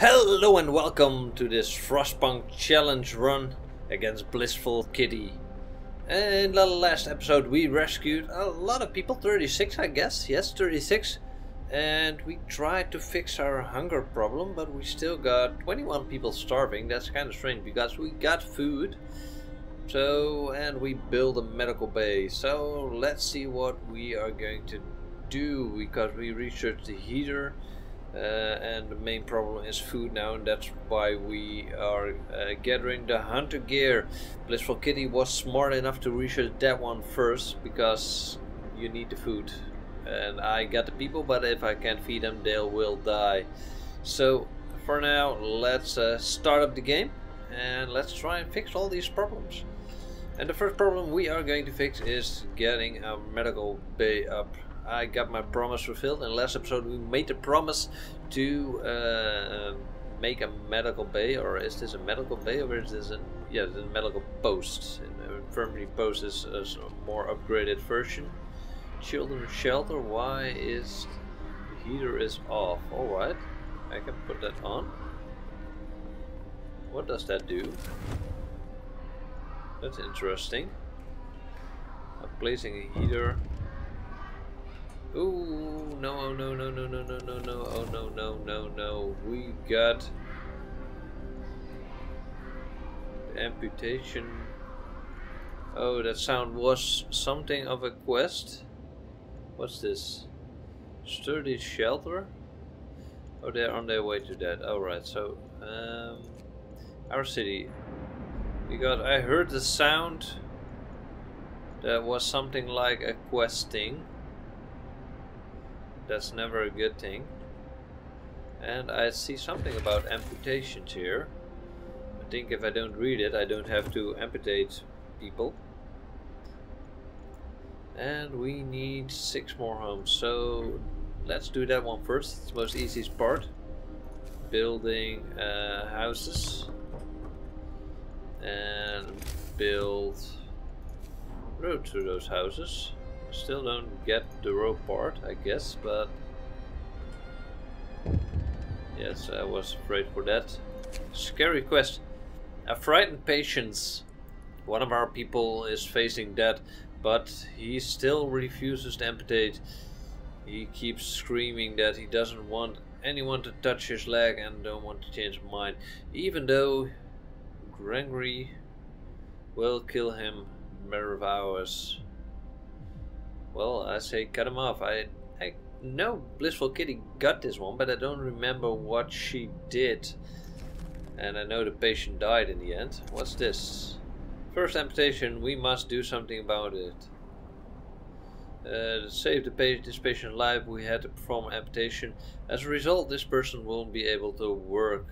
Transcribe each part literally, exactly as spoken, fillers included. Hello and welcome to this Frostpunk challenge run against Blissful Kitty. In the last episode we rescued a lot of people, thirty-six I guess, yes thirty-six. And we tried to fix our hunger problem, but we still got twenty-one people starving. That's kind of strange because we got food. So, and we built a medical bay. So let's see what we are going to do because we researched the heater. Uh, and the main problem is food now, and that's why we are uh, gathering the hunter gear. Blissful Kitty was smart enough to research that one first because you need the food, and I got the people, but if I can't feed them they will die. So for now let's uh, start up the game and let's try and fix all these problems. And the first problem we are going to fix is getting our medical bay up. I got my promise fulfilled. In the last episode we made the promise to uh, make a medical bay, or is this a medical bay, or is this a, yeah, the medical post. An infirmary post is a more upgraded version. Children's shelter, why is the heater is off? Alright, I can put that on. What does that do? That's interesting. I'm placing a heater. Ooh, no, no, no, no, no, no, no, no, oh, no, no, no, no. We got amputation. Oh, that sound was something of a quest. What's this? Sturdy shelter? Oh, they're on their way to that. Alright, so, um, our city. We got, I heard the sound that was something like a quest thing. That's never a good thing. And I see something about amputations here. I think if I don't read it, I don't have to amputate people. And we need six more homes, so let's do that one first. It's the most easiest part. Building uh, houses. And build road through those houses. Still don't get the road part, I guess, but yes, I was afraid for that. Scary quest. A frightened patient. One of our people is facing death, but he still refuses to amputate. He keeps screaming that he doesn't want anyone to touch his leg and don't want to change his mind, even though Gregory will kill him in a matter of hours. Well, I say cut him off. I, I know Blissful Kitty got this one, but I don't remember what she did. And I know the patient died in the end. What's this? First amputation, we must do something about it. Uh, to save the patient, this patient's life, we had to perform amputation. As a result, this person won't be able to work.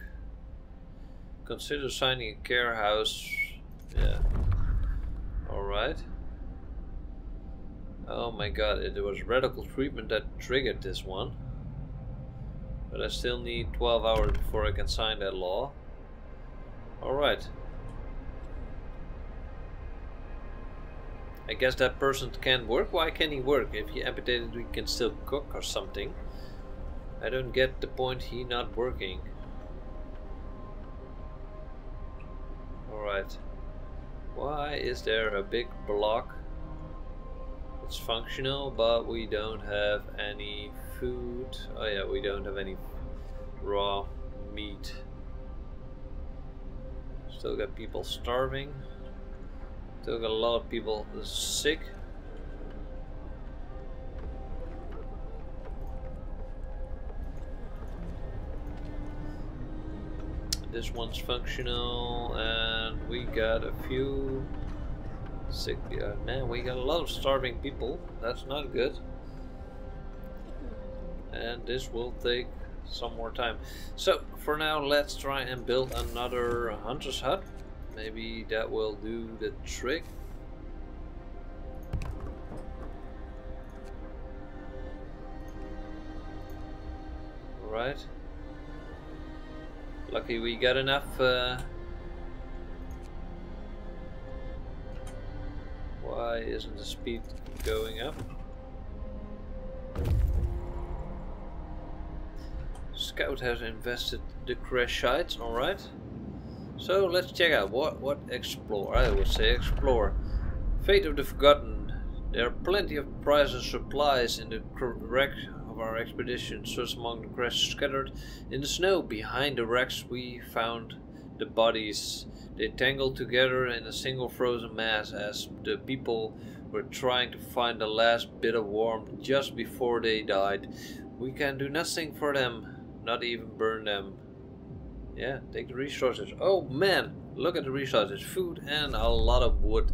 Consider signing a care house. Yeah. Alright. Oh my god, it was radical treatment that triggered this one. But I still need twelve hours before I can sign that law. Alright. I guess that person can work? Why can't he work? If he amputated, we can still cook or something. I don't get the point, he not working. Alright. Why is there a big block? It's functional, but we don't have any food. Oh yeah, we don't have any raw meat. Still got people starving. Still got a lot of people sick. This one's functional, and we got a few sick. Uh, man, we got a lot of starving people. That's not good. And this will take some more time. So for now let's try and build another hunter's hut. Maybe that will do the trick. Alright. Lucky we got enough uh, why isn't the speed going up? Scout has invested the crash sites, alright. So let's check out what, what explore, I would say explore. Fate of the Forgotten. There are plenty of prizes and supplies in the wreck of our expedition, such among the crash scattered in the snow. Behind the wrecks we found the bodies. They tangled together in a single frozen mass as the people were trying to find the last bit of warmth just before they died. We can do nothing for them, not even burn them. Yeah, take the resources. Oh man, look at the resources. Food and a lot of wood.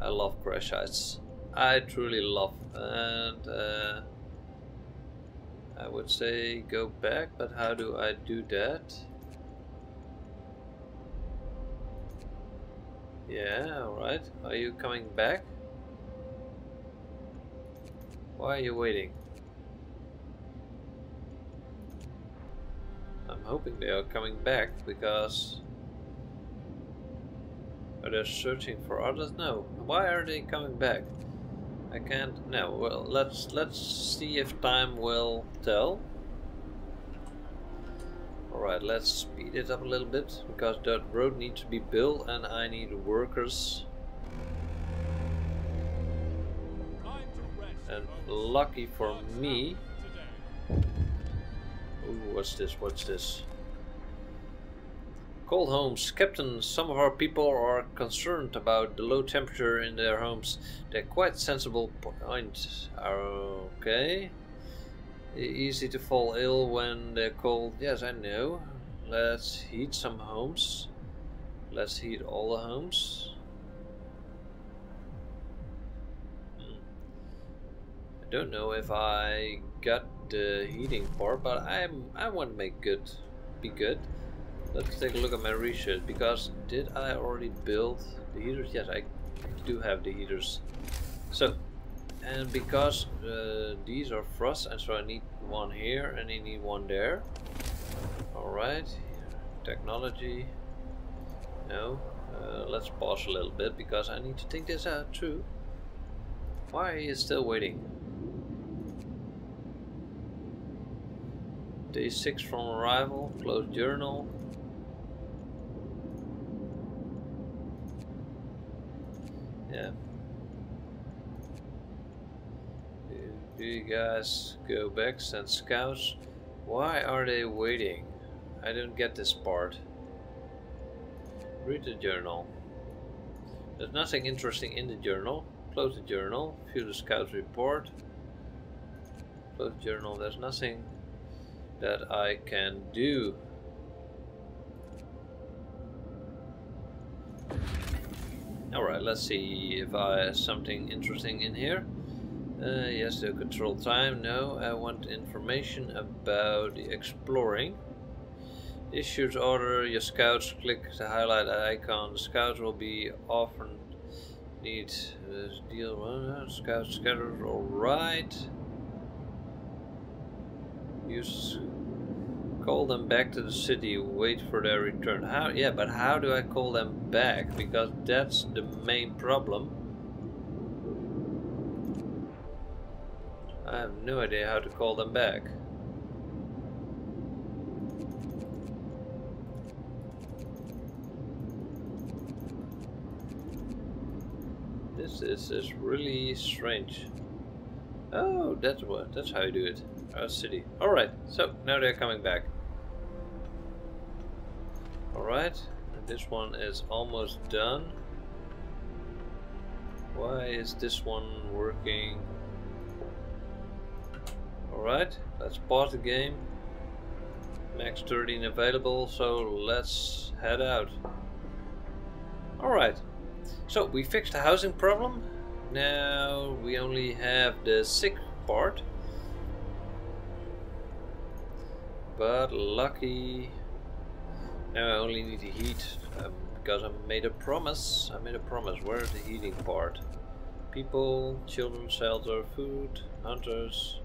I love crash sites. I truly love. And uh, I would say go back, but how do I do that? Yeah, alright. Are you coming back? Why are you waiting? I'm hoping they are coming back because... Are they searching for others? No. Why are they coming back? I can't... No. Well, let's let's see if time will tell. Alright, let's speed it up a little bit because that road needs to be built and I need workers. And lucky for me... Ooh, what's this? What's this? Cold homes. Captain, some of our people are concerned about the low temperature in their homes. They're quite sensible points. Okay. Easy to fall ill when they're cold. Yes, I know. Let's heat some homes. Let's heat all the homes. Hmm. I don't know if I got the heating part, but I'm I want to make good, be good. Let's take a look at my research because did I already build the heaters? Yes, I do have the heaters. So, and because uh, these are frost, and so I need one here and I need one there. All right, technology. No, uh, let's pause a little bit because I need to think this out too. Why are you still waiting? Day six from arrival, closed journal. Yeah. Do you guys go back, send scouts? Why are they waiting? I don't get this part. Read the journal. There's nothing interesting in the journal. Close the journal, view the scouts report. Close the journal, there's nothing that I can do. Alright, let's see if I have something interesting in here. Uh, yes, the control time. No, I want information about the exploring. Issues order, your scouts, click the highlight icon. The scouts will be often need uh, deal with uh, scouts scattered, alright. Use, call them back to the city, wait for their return. How? Yeah, but how do I call them back? Because that's the main problem. I have no idea how to call them back. This is, is really strange. Oh, that's what, that's how you do it. Our city. Alright, so now they're coming back. Alright, this one is almost done. Why is this one working? Alright, let's pause the game. Max thirteen available, so let's head out. Alright, so we fixed the housing problem. Now we only have the sick part. But lucky, now I only need to heat um, because I made a promise. I made a promise. Where's the heating part? People, children, shelter, food, hunters,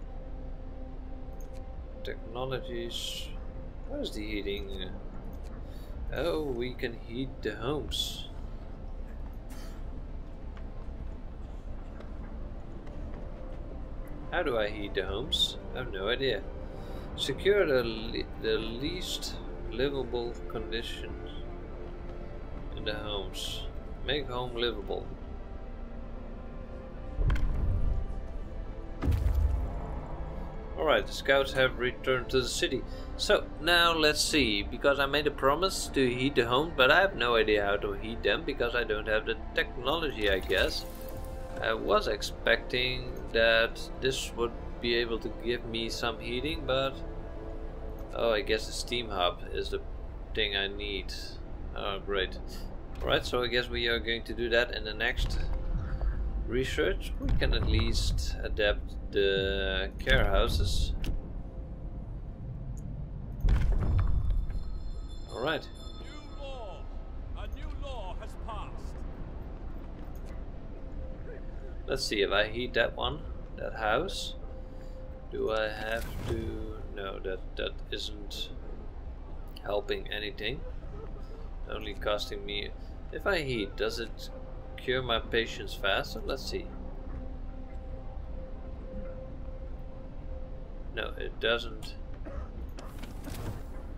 technologies. Where's the heating? Oh, we can heat the homes. How do I heat the homes? I have no idea. Secure the, le the least livable conditions in the homes. Make home livable. Alright, the scouts have returned to the city. So, now let's see, because I made a promise to heat the homes, but I have no idea how to heat them, because I don't have the technology, I guess. I was expecting that this would be able to give me some heating, but... oh, I guess the steam hub is the thing I need. Oh, great. Alright, so I guess we are going to do that in the next research. We can at least adapt the care houses. Alright. New law. A new law has passed. Let's see if I heat that one, that house. Do I have to? No, that that isn't helping anything. Only costing me. If I heat, does it cure my patients faster? Let's see. No, it doesn't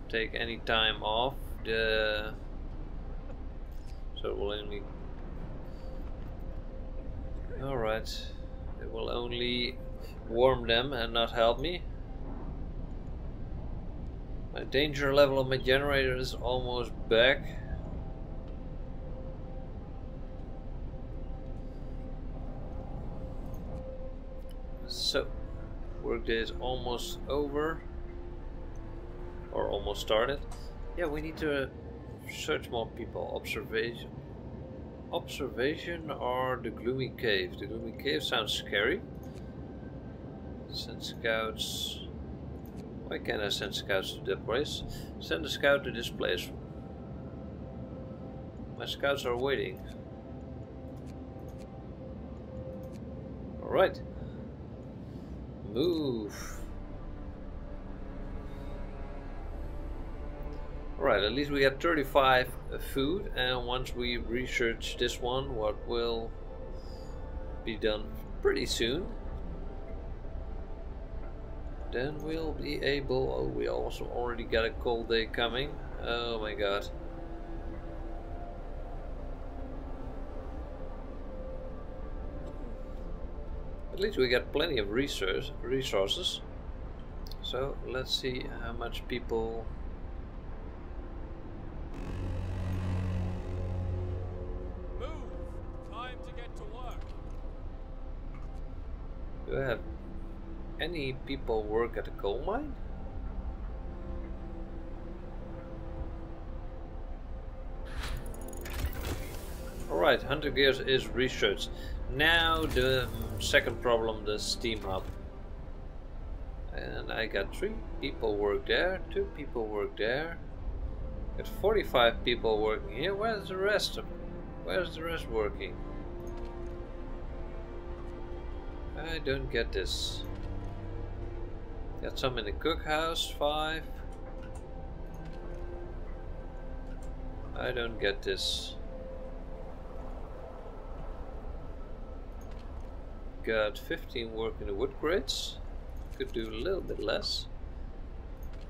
take any time off the. So it will only. All right, it will only warm them and not help me. My danger level of my generator is almost back. So, workday is almost over, or almost started. Yeah, we need to uh, search more people. Observation. Observation or the gloomy cave. The gloomy cave sounds scary. Send scouts. Why can't I send scouts to that place? Send a scout to this place. My scouts are waiting. Alright. Move. Alright, at least we have thirty-five food, and once we research this one, what will be done pretty soon, then we'll be able... oh, we also already got a cold day coming. Oh my god. At least we got plenty of resource, resources. So let's see how much people... move! Time to get to work. Do I have any people work at a coal mine? Alright, Hunter Gears is researched. Now the um, second problem, the steam hub. And I got three people work there, two people work there. Got forty-five people working here. Where's the rest of where's the rest working? I don't get this. Got some in the cookhouse, five. I don't get this. Got fifteen work in the wood crates. Could do a little bit less.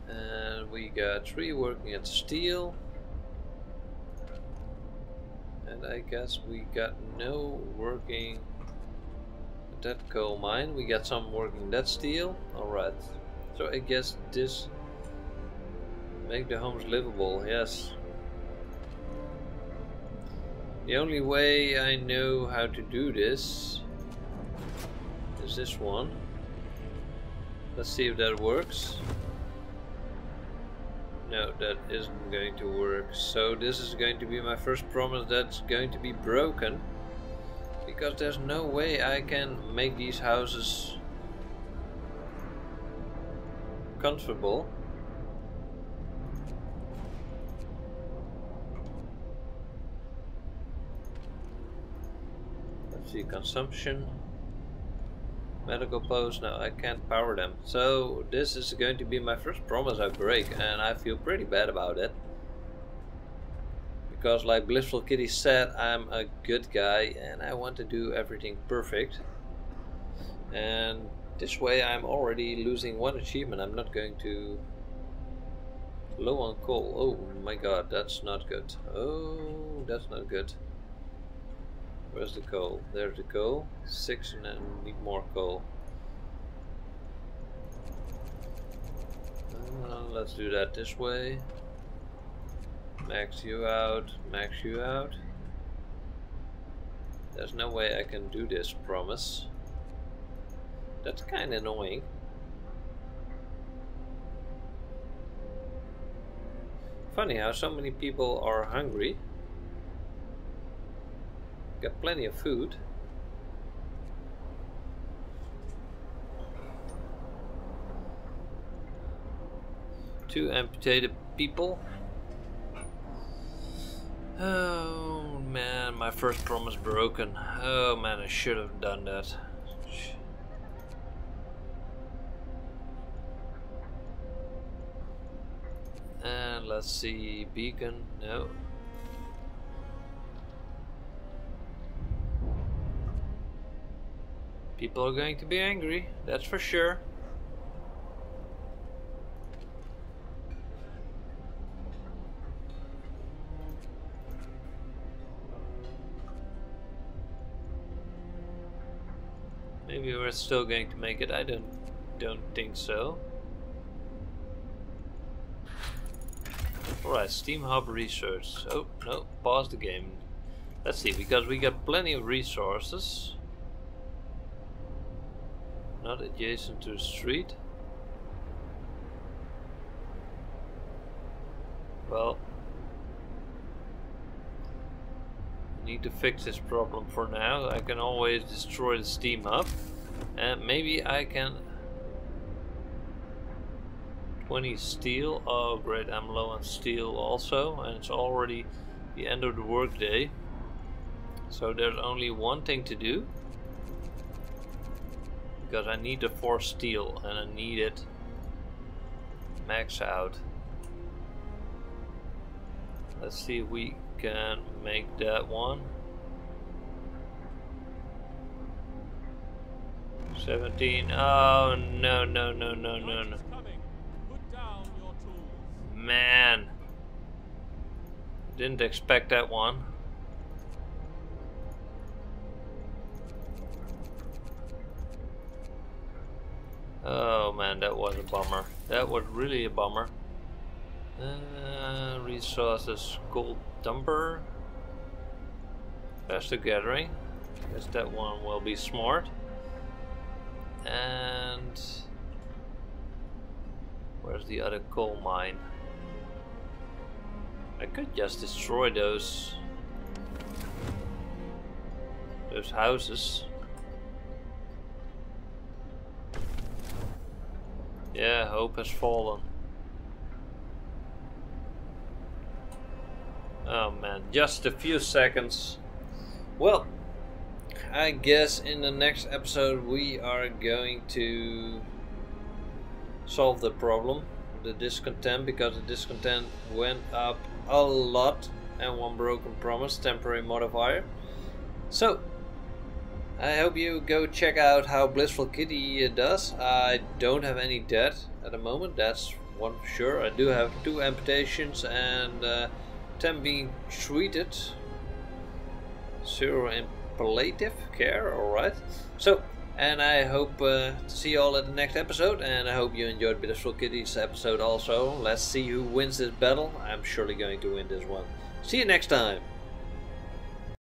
And we got three working at steel. And I guess we got no working at that coal mine. We got some working that steel. Alright. So I guess this make the homes livable, yes. The only way I know how to do this is this one. Let's see if that works. No, that isn't going to work. So this is going to be my first promise that's going to be broken, because there's no way I can make these houses comfortable. Let's see, consumption, medical post. No, I can't power them. So this is going to be my first promise I break, and I feel pretty bad about it, because like Blissful Kitty said, I'm a good guy and I want to do everything perfect, and This way I'm already losing one achievement. I'm not going to... Low on coal. Oh my god, that's not good. Oh, that's not good. Where's the coal? There's the coal. Six, and then we need more coal. Uh, let's do that this way. Max you out. Max you out. There's no way I can do this, promise. That's kind of annoying. Funny how so many people are hungry. Got plenty of food. Two amputated people. Oh man, my first promise broken. Oh man, I should have done that. And let's see, beacon, no. People are going to be angry, that's for sure. Maybe we're still going to make it, I don't, don't think so. Alright, Steam Hub Research. Oh, no, pause the game. Let's see, because we got plenty of resources. Not adjacent to the street. Well, need to fix this problem for now. I can always destroy the Steam Hub. And maybe I can... twenty steel, oh great, I'm low on steel also, and it's already the end of the workday. So there's only one thing to do, because I need the four steel and I need it max out. Let's see if we can make that one. seventeen, oh no, no, no, no, no, no. Man, didn't expect that one. Oh man, that was a bummer. That was really a bummer. Uh, resources, gold dumper, faster gathering. Guess that one will be smart. And where's the other coal mine? I could just destroy those those houses. Yeah, hope has fallen. Oh man, just a few seconds. Well, I guess in the next episode we are going to solve the problem, the discontent, because the discontent went up a lot, and one broken promise, temporary modifier. So I hope you go check out how Blissful Kitty does. I don't have any debt at the moment, that's one for sure. I do have two amputations and uh, ten being treated, zero in palliative care. Alright, so and I hope uh, to see you all at the next episode, and I hope you enjoyed Blissful Kitty's episode also. Let's see who wins this battle. I'm surely going to win this one. See you next time.